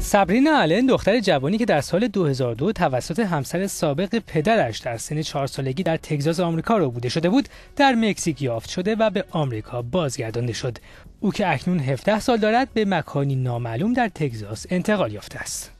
سابرینا الن، دختر جوانی که در سال 2002 توسط همسر سابق پدرش در سن 4 سالگی در تگزاس آمریکا ربوده شده بود، در مکزیک یافت شده و به آمریکا بازگردانده شد. او که اکنون 17 سال دارد، به مکانی نامعلوم در تگزاس انتقال یافته است.